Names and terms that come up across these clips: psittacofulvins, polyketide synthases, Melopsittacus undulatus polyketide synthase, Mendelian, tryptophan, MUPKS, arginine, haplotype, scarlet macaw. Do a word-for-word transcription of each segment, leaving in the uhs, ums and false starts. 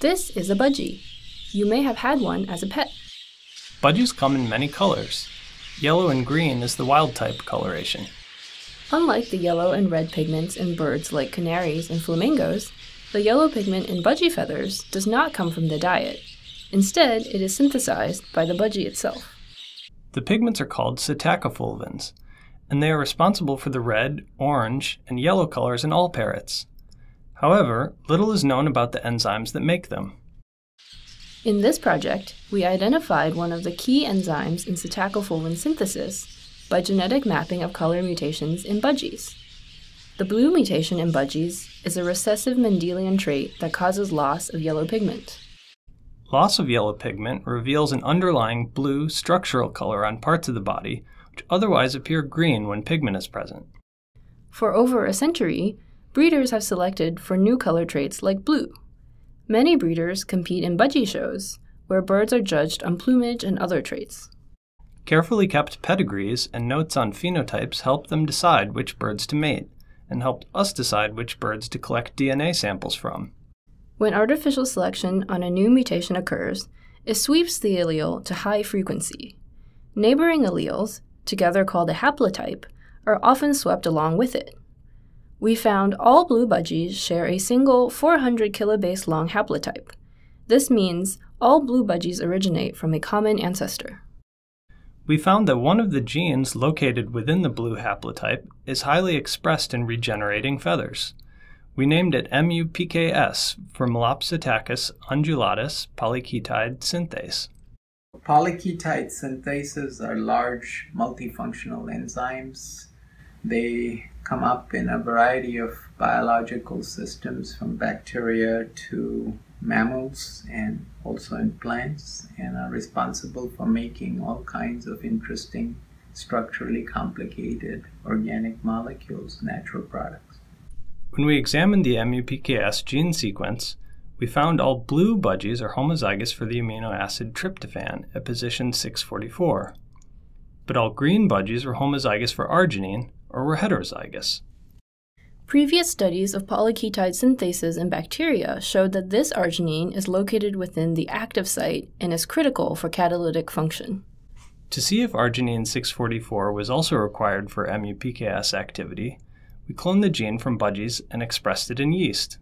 This is a budgie. You may have had one as a pet. Budgies come in many colors. Yellow and green is the wild type coloration. Unlike the yellow and red pigments in birds like canaries and flamingos, the yellow pigment in budgie feathers does not come from the diet. Instead, it is synthesized by the budgie itself. The pigments are called psittacofulvins, and they are responsible for the red, orange, and yellow colors in all parrots. However, little is known about the enzymes that make them. In this project, we identified one of the key enzymes in psittacofulvin synthesis by genetic mapping of color mutations in budgies. The blue mutation in budgies is a recessive Mendelian trait that causes loss of yellow pigment. Loss of yellow pigment reveals an underlying blue structural color on parts of the body, which otherwise appear green when pigment is present. For over a century, breeders have selected for new color traits like blue. Many breeders compete in budgie shows, where birds are judged on plumage and other traits. Carefully kept pedigrees and notes on phenotypes help them decide which birds to mate, and helped us decide which birds to collect D N A samples from. When artificial selection on a new mutation occurs, it sweeps the allele to high frequency. Neighboring alleles, together called a haplotype, are often swept along with it. We found all blue budgies share a single four hundred kilobase long haplotype. This means all blue budgies originate from a common ancestor. We found that one of the genes located within the blue haplotype is highly expressed in regenerating feathers. We named it M U P K S for Melopsittacus undulatus polyketide synthase. Polyketide synthases are large multifunctional enzymes. They come up in a variety of biological systems, from bacteria to mammals and also in plants, and are responsible for making all kinds of interesting, structurally complicated organic molecules, natural products. When we examined the M U P K S gene sequence, we found all blue budgies are homozygous for the amino acid tryptophan at position six forty-four, but all green budgies were homozygous for arginine, or were heterozygous. Previous studies of polyketide synthases in bacteria showed that this arginine is located within the active site and is critical for catalytic function. To see if arginine six forty-four was also required for M U P K S activity, we cloned the gene from budgies and expressed it in yeast.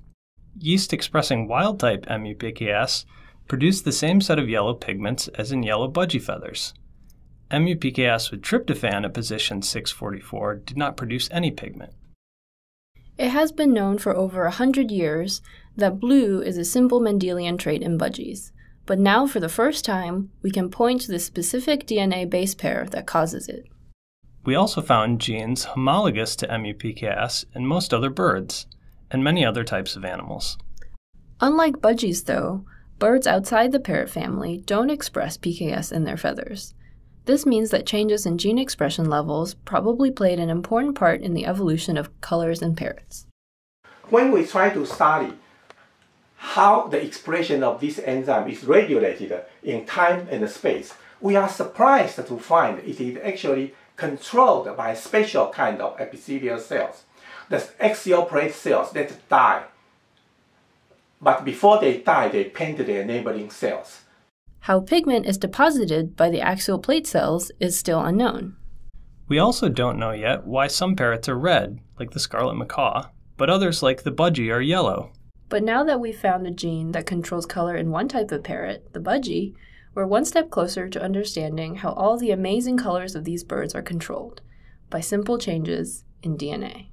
Yeast expressing wild-type M U P K S produced the same set of yellow pigments as in yellow budgie feathers. M U P K S with tryptophan at position six forty-four did not produce any pigment. It has been known for over a hundred years that blue is a simple Mendelian trait in budgies, but now for the first time, we can point to the specific D N A base pair that causes it. We also found genes homologous to M U P K S in most other birds, and many other types of animals. Unlike budgies though, birds outside the parrot family don't express P K S in their feathers. This means that changes in gene expression levels probably played an important part in the evolution of colors in parrots. When we try to study how the expression of this enzyme is regulated in time and space, we are surprised to find it is actually controlled by a special kind of epithelial cells, the axial plate cells that die. But before they die, they paint their neighboring cells. How pigment is deposited by the axial plate cells is still unknown. We also don't know yet why some parrots are red, like the scarlet macaw, but others like the budgie are yellow. But now that we've found a gene that controls color in one type of parrot, the budgie, we're one step closer to understanding how all the amazing colors of these birds are controlled by simple changes in D N A.